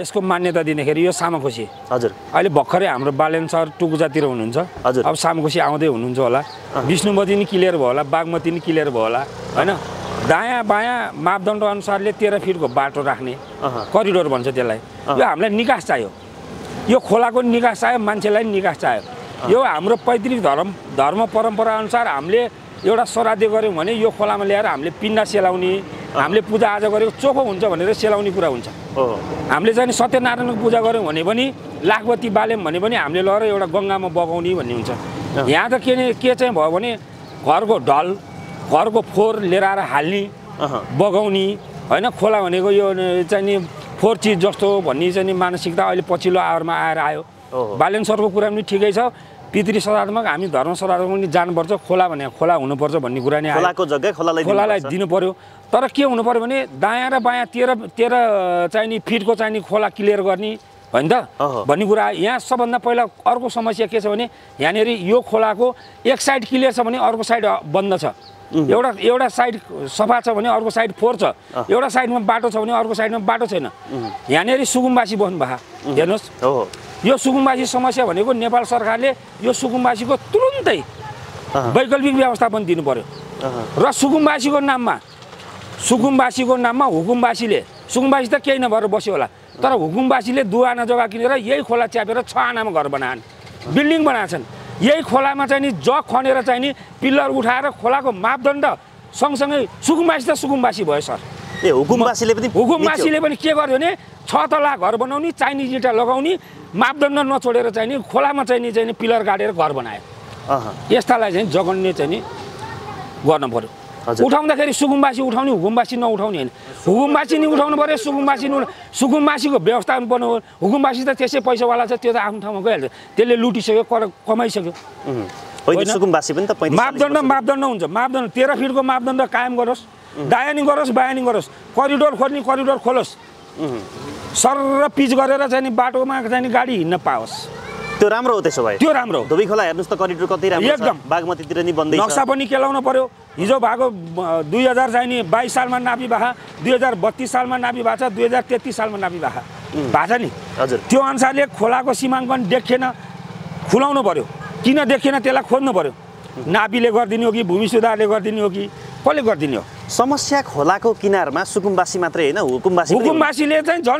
यसको मान्यता दिनेखेरि यो सामाकोशी हजुर अहिले भर्खरै हाम्रो बालेनसर टुकुजातिर हुनुहुन्छ हजुर अब सामाकोशी आउँदै हुनुहुन्छ होला विष्णुमती नि क्लियर भयो होला बागमती नि क्लियर भयो होला हैन दायाँ बायाँ मापदण्ड अनुसारले 13 फिटको बाटो राख्ने करिडोर भन्छ त्यसलाई यो हामीलाई निकास चाहियो यो खोलाको निकास चाहियो मान्छेलाई निकास चाहियो यो हाम्रो पैतृक धर्म परम्परा अनुसार हामीले एउटा श्राद्ध गर्यौं भने यो खोलामा ल्याएर हामीले पिण्ड सेलाउने हामीले पूजा आजा गरेको चोखो हुन्छ भनेर सेलाउने कुरा हुन्छ हामीले चाहिँ सत्यनारायणको पूजा गर्यौं भने पनि लाखवती बालेम भने पनि हामीले लएर एउटा गंगामा बगाउने भन्ने हुन्छ यहाँ त के चाहिँ भयो भने घरको ढल घरको फोहोर लिएर आएर हाल्ने बगाउने हैन खोला भनेको यो चाहिँ नि फोहोर चीज जस्तो भन्ने चाहिँ नि मानसिकता अहिले पछिल्लो आवरमा आएर आयो बालेनसरको कुरा पनि ठिकै छ पितृ श्राद्धमा हामी धर्म श्राद्धमा पनि जानुपर्छ खोला भने खोला हुनुपर्छ भन्ने कुरा नै खोलाको जग्गा खोलालाई दिनु पर्यो तर के हुनु पर्यो भने दायाँ र बायाँ 13 चाहिने फिटको चाहिने खोला क्लियर गर्ने हैन त भन्ने कुरा यहाँ सबभन्दा पहिला अर्को समस्या के छ भने यानेर यो खोलाको एक साइड क्लियर छ भने अर्को साइड बन्द छ एउटा साइड सफा छ भने अर्को साइड फोहोर छ एउटा साइडमा बाटो छ भने अर्को साइडमा बाटो छैन यानेर सुगुम्बासी बस्नु भा हेर्नुस् यो सुगुम्बासी समस्या भनेको नेपाल सरकारले यो सुगुम्बासीको तुरुन्तै वैकल्पिक व्यवस्थापन दिनु पर्यो र सुगुम्बासीको नाममा हुकुमबासीले सुगुम्बासी त केही नभएर बस्यो होला तर हुकुमबासीले 2 आना जग्गा किनेर यही खोला च्यापेर 6 आनामा घर बनाएन बिल्डिङ बनाछन् यही खोलामा चाहिँ नि जग खनेर चाहिँ नि पिलर उठाएर खोलाको मापदण्ड सँगसँगै सुगुम्बासी त सुगुम्बासी भयो सर ए हुकुमबासीले पनि के गर्यो भने 6 तला घर बनाउने चाइनिज इटा लगाउने मापदण्ड नछोडेर चाहिँ नि खोलामा चाहिँ नि पिलर गाडेर घर बनायो यस्तालाई चाहिँ जगन्ने चाहिँ नि गर्न पर्यो उठाउँदाखेरि सुगुम्बासी उठाउने हुकुमबासी नउठाउने हैन हुकुमबासी नि उठाउनु पर्यो सुगुम्बासीको व्यवस्थापन हुकुमबासी त त्यसै पैसावाला छ त्यो त आफ्नो ठाउँमा गइहाल्छ त्यसले लुटिसक्यो कमाइसक्यो होइन सुगुम्बासी पनि त मापदण्ड हुन्छ मापदण्ड 13 फिटको मापदण्ड कायम गरोस् दायानी गरोस् बायानी गरोस् करिडोर खोल्ने करिडोर खोलोस् सर र पिच गरेर चाहिँ नि बाटोमा चाहिँ नि गाडी हिड्न पाओस् त्यो राम्रो हो त्यसो भए त्यो राम्रो दुबै खोला हेर्नुस् त करिडोर कति राम्रो छ बागमतीतिर नि बन्दै छ नक्सा पनि केलाउन पर्यो हिजो भएको 2000 चाहिँ नि 22 सालमा नापी भाषा 2032 सालमा नापी भाषा 2033 सालमा नापी भाषा नि हजुर त्यो अनुसारले खोलाको सीमाङ्कन देखिएन खुलाउनु पर्यो किन देखिएन त्यसलाई खोज्नु पर्यो नापीले गर्दिने हो कि भूमि सुधारले गर्दिने हो कि कसले गर्दिने हो समस्या खोलाको किनारमा सुगुम्बासी मात्रै हैन हुकुमबासीले चाहिँ जन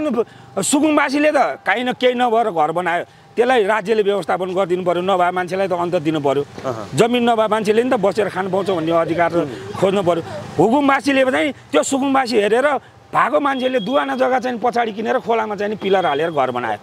सुगुम्बासीले त काइन केही नभएर घर बनायो त्यसलाई राज्यले व्यवस्थापन गरिदिनु पर्यो नभए मान्छेलाई त अन्त दिनु पर्यो जमिन नभए मान्छेले नि त बसेर खान पाउँछ भन्ने अधिकार खोज्नु पर्यो हुकुमबासीले चाहिँ त्यो सुगुम्बासी हेरेर भागो मान्छेले दुआना जग्गा चाहिँ पछाडी किनेर खोलामा चाहिँ पिलर हालेर घर बनायो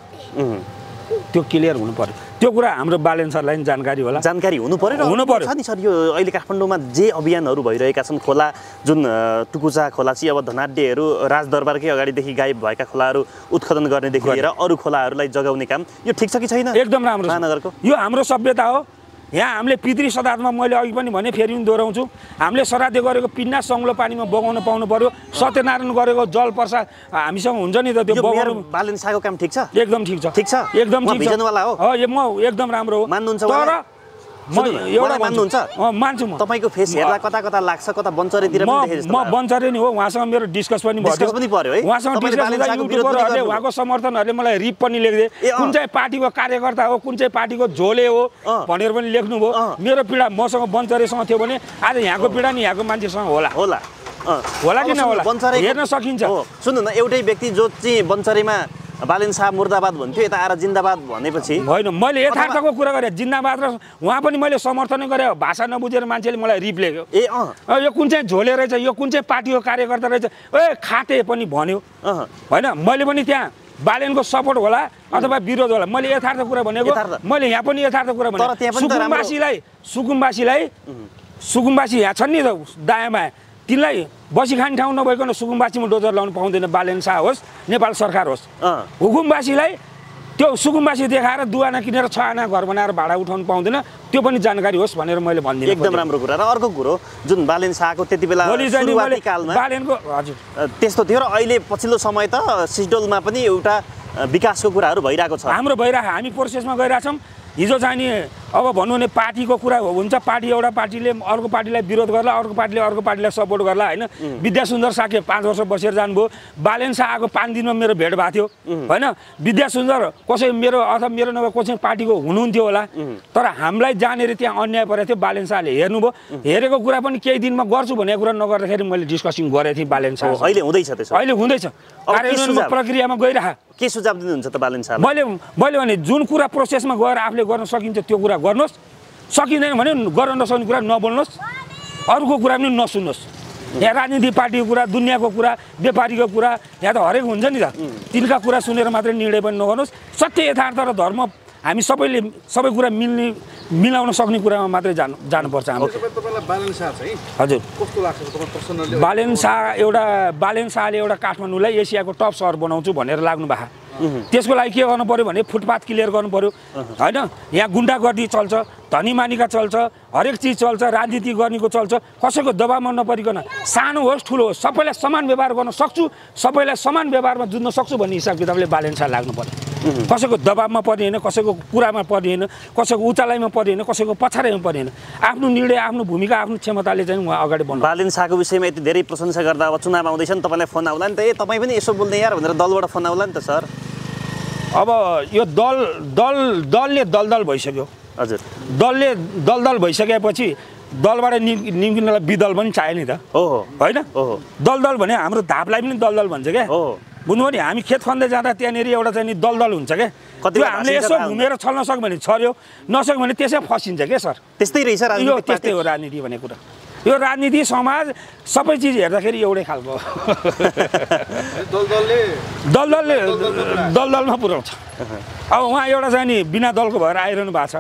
त्यो क्लियर हुनु पर्यो त्यो कुरा हाम्रो बालेनसरलाई पनि जानकारी होला जानकारी हुनु पर्यो छ नि सर यो अहिले काठमाडौँमा जे अभियानहरू भइरहेका छन् खोला जुन टुकुचा खोला चाहिँ अब धनाढ्यहरू राजदरबारकै अगाडिदेखि गायब भएका खोलाहरू उत्खनन गर्नेदेखि लिएर अरू खोलाहरूलाई जगाउने काम यो ठिक छ कि छैन एकदम राम्रो महानगरको यो हाम्रो सभ्यता हो यहाँ हामीले पितृ श्राद्धमा मैले अघि पनि भने फेरि पनि दोहोऱ्याउँछु हामीले श्राद्ध गरेको पिण्ड सङ्लो पानीमा बगाउन पाउनु पर्यो सत्यनारायण गरेको जल प्रसाद हामीसँग हुन्छ नि त त्यो बगाउनु बालेनसाको काम ठिक छ एकदम ठिक छ एकदम ठिक छ भिजनवाला हो म एकदम राम्रो हो मान्नुहुन्छ तर म एउटा मान्नुहुन्छ मान्छु म तपाईको फेस हेर्दा कता कता लाग्छ कता बन्चरेतिर पनि देखे जस्तो म बन्चरे नि हो उहाँसँग मेरो डिस्कस पनि भयो उहाँसँग डिस्कस गर्दा उहाँको समर्थनहरुले मलाई रिप पनि लेख्दै कुन चाहिँ पार्टीको कार्यकर्ता हो कुन चाहिँ पार्टीको झोले हो भनेर पनि लेख्नु भयो मेरो पीडा मसँग बन्चरेसँग थियो भने आज यहाँको पीडा नि यहाँको मान्छेसँग होला कि नहोला हेर्न सकिन्छ सुन्नु न एउटै व्यक्ति जो चाहिँ बन्चरेमा बालेन साहब मुर्दाबाद भन्थ्यो यता आएर जिन्दाबाद भनेपछि होइन मैले यथार्थको कुरा गरे जिन्दाबाद र उहाँ पनि मैले समर्थन गरे भाषा नबुझेर मान्छेले मलाई रिप लेख्यो ए यो कुन चाहिँ झोले रहेछ यो कुन चाहिँ पार्टीको कार्यकर्ता रहेछ ए खाते पनि भन्यो हैन मैले पनि त्यहाँ बालेनको सपोर्ट होला अथवा विरोध होला मैले यथार्थ कुरा भनेको मैले यहाँ पनि यथार्थ कुरा भने सुगुम्बासी यहाँ छन् नि त दायाँ बायाँ तिनलाई बसिखाने ठाउँ नभइकन सुगुम्बासीमा डोजर लाउनु पाउँदैन बालेन शाह होस् नेपाल सरकार होस् हुकुमबासीलाई त्यो सुगुम्बासी देखाएर दुआना किनेर 6 आना घर बनाएर भाडा उठाउनु पाउँदैन त्यो पनि जानकारी होस् भनेर मैले भन्दिनँ एकदम राम्रो कुरा र अर्को कुरो जुन बालेन शाहको त्यतिबेला सुरुवाती कालमा बालेनको हजुर त्यस्तो थियो र अहिले पछिल्लो समय त सिस्डोलमा पनि एउटा विकासको कुराहरू भइराको छ हाम्रो भइरा हामी प्रोसेसमा गइराछौं हिजो चाहिँ नि अब भन्नु भने पार्टीको कुरा हुन्छ, पार्टी एउटा पार्टीले अर्को पार्टीलाई विरोध गर्ला, अर्को पार्टीले अर्को पार्टीलाई सपोर्ट गर्ला हैन। विद्यासुन्दर साके 5 वर्ष बसेर जानुभयो, बालेन शाहको 5 दिनमा मेरो भेट भएको थियो हैन। विद्यासुन्दर कसै मेरो अथवा मेरो नभए कसै पार्टीको हुनुहुन्थ्यो होला, तर हामीलाई जानेर त्यहाँ अन्याय परेथ्यो। बालेन शाहले हेर्नुभयो, हेरेको कुरा पनि केही दिनमा गर्छु भन्ने कुरा नगर्दाखेरि मैले डिस्कसिङ गरे थिए बालेन शाह। अहिले हुँदैछ त्यसो? अहिले हुँदैछ, कार्यन्वयन प्रक्रियामा गइरहा। के सुझाव दिनुहुन्छ त बालेन शाह? मैले भने जुन कुरा प्रोसेसमा गएर आफूले गर्न सकिन्छ त्यो कुरा गर्नुहोस्, सकिँदैन भने गर्न नसक्ने कुरा नबोल्नुहोस्, अरूको कुरा पनि नसुन्नुहोस्। यहाँ राजनीति पार्टीको कुरा, दुनियाँको कुरा, व्यापारीको कुरा, यहाँ त हरेक हुन्छ नि त, तिनका कुरा सुनेर मात्रै निर्णय पनि नगर्नुहोस्। सत्य यथार्थ र धर्म हामी सबैले सबै कुरा मिलाउन सक्ने कुरामा मात्रै जानुपर्छ हामी। हजुर, बालेन शाहले एउटा काठमाडौँलाई एसियाको टप सहर बनाउँछु भनेर लाग्नु भएको। त्यसको लागि के गर्नु पर्यो भने फुटपाथ क्लियर गर्नु पर्यो हैन। यहाँ गुन्डागर्दी चल्छ, धनीमानीका चल्छ, हरेक चिज चल्छ, राजनीति गर्नेको चल्छ, कसैको दबावमा नपरिकन। सानो होस् ठुलो होस् सबैलाई समान व्यवहार गर्न सक्छु, सबैलाई समान व्यवहारमा जुझ्न सक्छु भन्ने हिसाब किताबले बालेन शाह लाग्नु पर्यो। कसैको दबाबमा पर्ने होइन, कसैको कुरामा पर्ने होइन, कसैको उचालाइमा पर्ने होइन, कसैको पछाडिमा पर्ने होइन। आफ्नो निर्णय, आफ्नो भूमिका, आफ्नो क्षमताले चाहिँ उहाँ अगाडि बढ्नु। बालेन शाहको विषयमा यति धेरै प्रशंसा गर्दा अब चुनाव आउँदैछ नि, तपाईँलाई फोन आउला नि त, ए तपाईँ पनि यसो बोल्दै यार भनेर दलबाट फोन आउला नि त सर? अब यो दलले दलदल भइसक्यो। हजुर, दलले दलदल भइसकेपछि दलबाट निम्किनलाई विदल पनि चाहियो नि त होइन। दलदल भने हाम्रो धापलाई पनि दलदल भन्छ क्या बुझ्नुभयो नि। हामी खेत खन्दै जाँदा त्यहाँनिर एउटा चाहिँ दलदल हुन्छ क्या, त्यो हामीले यसो घुमेर छल्न सक्यो भने छर्यो, नसक्यो भने त्यसै फसिन्छ क्या सर। त्यस्तै रहेछ राजनीति, त्यस्तै हो राजनीति भन्ने कुरा। यो राजनीति, समाज सबै चिज हेर्दाखेरि एउटै खालको दलदलले दलदलमा पुर्याउँछ। अब उहाँ एउटा चाहिँ नि बिना दलको भएर आइरहनु भएको छ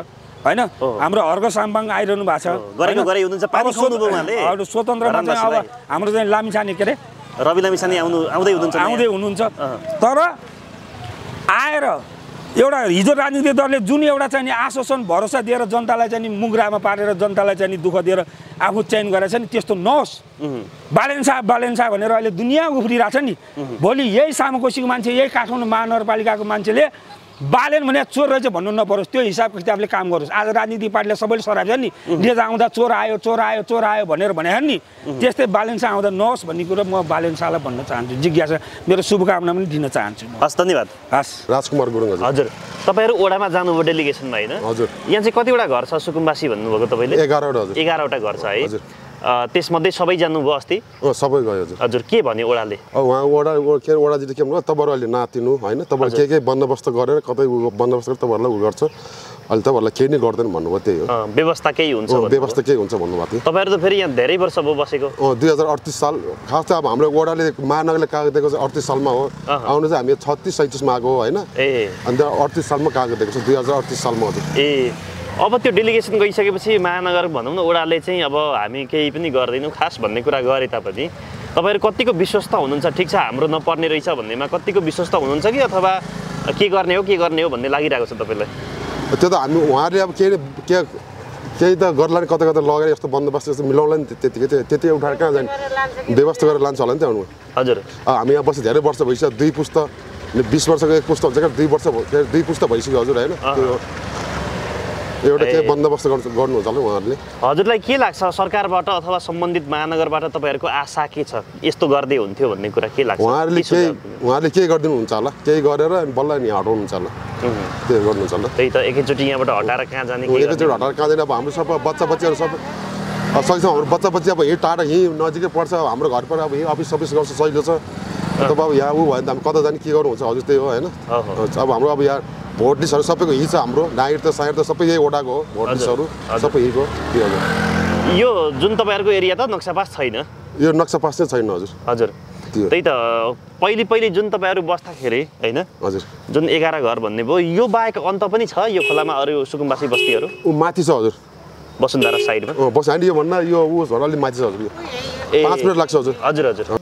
हैन। हाम्रो हर्क साम्बाङ आइरहनु भएको छ, स्वतन्त्रमा चाहिँ अब हाम्रो चाहिँ लामिछाने के अरे रवि लामिछाने आउँदै हुनुहुन्छ। तर आएर एउटा हिजो राजनीतिक दलले जुन एउटा चाहिँ आश्वासन भरोसा दिएर जनतालाई चाहिँ मुग्रामा पारेर जनतालाई चाहिँ दुःख दिएर आफू चयन गरेछ नि, त्यस्तो नहोस्। बालेन शाह भनेर अहिले दुनियाँ उफ्रिरहेछ नि। भोलि यही सामुकोसीको मान्छे, यही काठमाडौँ महानगरपालिकाको मान्छेले बालेन भने चोर रहेछ भन्नु नपरोस्, त्यो हिसाबको किताबले काम गरोस्। आज राजनीतिक पार्टीले सबैले सराप्छ नि, नेता आउँदा चोर आयो भनेर भने नि, त्यस्तै बालेन शाह आउँदा नहोस् भन्ने कुरो म बालेन शाहलाई भन्न चाहन्छु। जिज्ञासा, मेरो शुभकामना पनि दिन चाहन्छु। हस्, धन्यवाद। हस्, राजकुमार गुरुङ। हजुर, तपाईँहरू ओडामा जानुभयो डेलिगेसनमा होइन? हजुर। यहाँ चाहिँ कतिवटा घर छ सुकुम्बासी भन्नुभएको तपाईँले? 11वटा घर छ है। त्यसमध्ये सबै जानुभयो अस्ति? सबै गयो। हजुर, के भन्यो ओडाले? ओडाजीले के भन्नु, तपाईँहरूले नातिनु होइन, तपाईँहरू के बन्दोबस्त गरेर कतै बन्दोबस्त गरेर तपाईँहरूलाई उ गर्छ, अहिले तपाईँहरूलाई केही नै गर्दैन भन्नुभयो। त्यही हो, व्यवस्था केही हुन्छ भन्नुभएको थियो। तपाईँहरू त फेरि यहाँ धेरै वर्ष भयो बसेको। 2038 साल खास चाहिँ अब हाम्रो ओडाले महानगरले कागज दिएको चाहिँ 38 सालमा हो। आउनु चाहिँ हामी 36-37मा आएको होइन, अन्त 38 सालमा कागज दिएको छ, 2038 सालमा। हजुर, अब त्यो डेलिगेसन गइसकेपछि महानगर भनौँ न ओडाले चाहिँ अब हामी केही पनि गर्दैनौँ खास भन्ने कुरा गरे तापनि तपाईँहरू कतिको विश्वस्त हुनुहुन्छ? ठिक छ, हाम्रो नपर्ने रहेछ भन्नेमा कतिको विश्वस्त हुनुहुन्छ कि अथवा के गर्ने हो भन्ने लागिरहेको छ तपाईँलाई? त्यो त हामी उहाँहरूले अब केही त गर्ला नि, कता लगेर यस्तो बन्दोबस्त यस्तो मिलाउला नि, त्यति उठाएर कहाँ जाने, व्यवस्था गरेर लान्छ होला नि त्यहाँ। हजुर, हामी यहाँ बसेर धेरै वर्ष भइसक्यो, 2 पुस्ता 20 वर्षको 1 पुस्ता हुन्छ क्या, 2 वर्ष 2 पुस्ता भइसक्यो। हजुर, होइन, एउटा के बन्दोबस्त गर्नुहुन्छ होला उहाँहरूले? हजुरलाई के लाग्छ सरकारबाट अथवा सम्बन्धित महानगरबाट तपाईँहरूको आशा के छ, यस्तो गर्दै हुन्थ्यो भन्ने कुरा के लाग्छ? उहाँहरूले के गरिदिनुहुन्छ होला, केही गरेर बल्ल नि हटाउनुहुन्छ होला, त्यो गर्नुहुन्छ होला। त्यही त, एकैचोटि यहाँबाट हटाएर कहाँ जाने। अब हाम्रो सबै बच्चाबच्चीहरू सबै सकेसम्म हाम्रो बच्चाबच्ची अब यहीँ टाढा यहीँ नजिकै पर्छ, हाम्रो घर पर अब यहीँ अफिस गर्छ, सजिलो छ। तपाईँ अब यहाँ ऊ भयो भने त हामी कता जाने, के गर्नुहुन्छ? हजुर, त्यही हो होइन। अब हाम्रो अब यहाँ भोट लिस्टहरू सबैको यहीँ छ, हाम्रो नागरिक त सबै यही ओडाको हो, भोट लिस्टहरू सबै यहीँको। यो जुन तपाईँहरूको एरिया त नक्सापास छैन? यो नक्सापास चाहिँ छैन। हजुर, त्यही त, पहिले जुन तपाईँहरू बस्दाखेरि होइन? हजुर, जुन 11 घर भन्ने भयो, यो बाहेक अन्त पनि छ यो खोलामा अरू सुकुम्बासी बस्तीहरू? ऊ माथि छ हजुर, वसुन्धरा साइडमा बस होइन, यो भन्दा यो उसहरू अलिक माथि छ। हजुर, 5 मिनट लाग्छ। हजुर।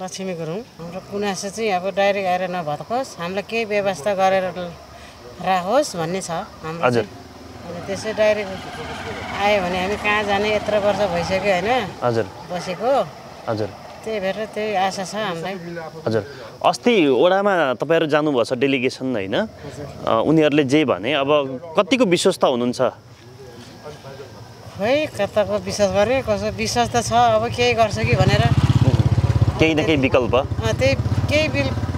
लक्ष्मी गुरुङ, हाम्रो गुनासो चाहिँ अब डाइरेक्ट आएर नभत्कोस्, हामीलाई केही व्यवस्था गरेर राखोस् भन्ने छ हाम्रो। हजुर, अनि त्यसै डाइरेक्ट आयो भने हामी कहाँ जाने, यत्रो वर्ष भइसक्यो होइन? हजुर, बसेको। हजुर, त्यही भएर त्यही आशा छ हामीलाई। हजुर, अस्ति ओडामा तपाईँहरू जानुभएको छ डेलिगेसन होइन? उनीहरूले जे भने अब कतिको विश्वस्त हुनुहुन्छ? खोइ कताको विश्वास गरे कसो विश्वास त छ अब केही गर्छ कि भनेर केही न केही विकल्प त्यही केही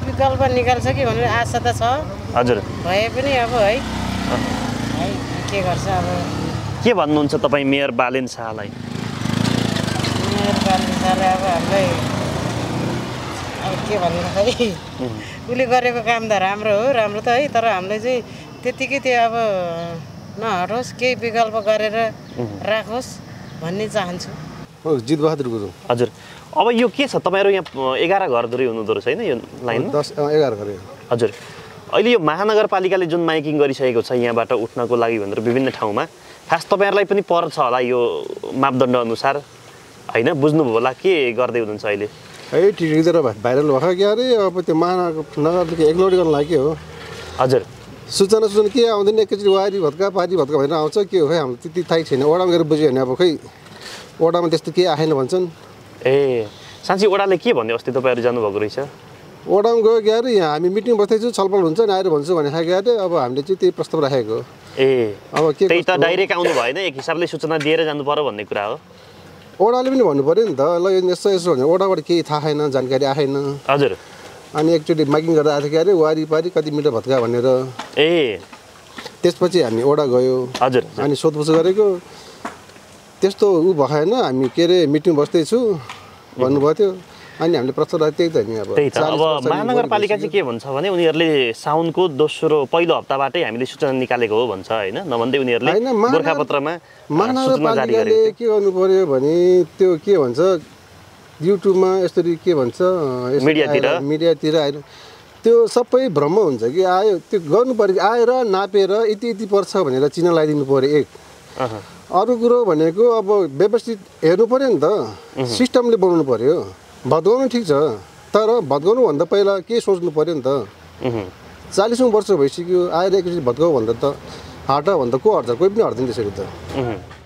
विकल्प निकाल्छ कि भनेर आशा त छ हजुर भए पनि अब है के गर्छ अब के भन्नुहुन्छ तपाई मेयर बालेन शाहलाई अब हामीलाई अब के भन्नु खै उले गरेको काम त राम्रो हो राम्रो त है तर हामीले चाहिँ त्यतिकै त्यो अब नहरोस् केही विकल्प गरेर राखोस् भन्ने चाहन्छु हो जित बहादुर गुरुङ हजुर अब यो के छ तपाईहरु यहाँ 11 घरधुरी हुनुहुँदो रहेछ हैन यो लाइन 10 11 घर हजुर अहिले यो महानगरपालिकाले जुन माइकिङ गरिसकेको छ यहाँबाट उठ्नको लागि भनेर विभिन्न ठाउँमा खास तपाईहरुलाई पनि पर्छ होला यो मापदण्ड अनुसार हैन बुझ्नु होला के गर्दै हुनुहुन्छ अहिले है टिरिजर भाइरल भखा के अरे अब त्यो महानगरपालिका इग्नोर गर्न लागि हो हजुर सूचना सुन के आउँदैन एकचोटि वारी भत्का पारी भत्का भएर आउँछ के हो खै हामी त्यति थाहै छैन ओडामा गएर बुझ्यो भने अब खै ओडामा त्यस्तो के आएन भन्छन् ए साँच्चै ओडाले के भन्यो अस्ति तपाईहरु जानु भएको रहेछ ओडामा गयो ग्यार यहाँ हामी मिटिङ बस्दैछु छलफल हुन्छ नि आएर भन्छु भने खाग्या रे अब हामीले चाहिँ त्यही प्रस्ताव राखेको ए अब के त्यही त डाइरेक्ट आउनु भएन एक हिसाबले सूचना दिएर जानु पर्यो भन्ने कुरा हो ओडाले पनि भन्नु पर्यो नि त ल यो यसो यसो भने ओडाबाट केही थाहा छैन जानकारी आएन हजुर अनि एकचोटि माइकिङ गर्दा आथे के अरे वारी पारी कति मिटर भत्का भनेर ए त्यसपछि हामी ओडा गयो हजुर अनि सोधपुछ गरेको त्यस्तो उ भएन हामी के रे मिटिङ बस्दै छु भन्नुभयो त्यो अनि हामीले प्रस्ताव राखे त नि अब महानगरपालिका चाहिँ के भन्छ भने उनीहरुले साउनको दोस्रो पहिलो हप्ताबाटै हामीले सूचना निकालेको हो भन्छ हैन नभन्दै उनीहरुले गोरखापत्रमा महानगरपालिकाले के गर्नु पर्यो भने त्यो के भन्छ युट्युबमा यसरी के भन्छ मिडियातिर आएर त्यो सबै भ्रम हुन्छ कि आयो त्यो गर्नु पर्यो आएर नापेर यति यति पर्छ भनेर चिन्ह लगाइदिनु पर्यो एक अरु कुरो भनेको अब व्यवस्थित हेर्नु पर्यो नि त सिस्टमले बनाउनु पर्यो भत्काउनु ठिक छ तर भत्काउनु भन्दा पहिला के सोच्नु पर्यो नि त 40औं वर्ष भइसक्यो आएर एकचोटि भत्काउ भन्दा त हट भन्दा को हट्छ कोही पनि हट्दैन त्यसरी त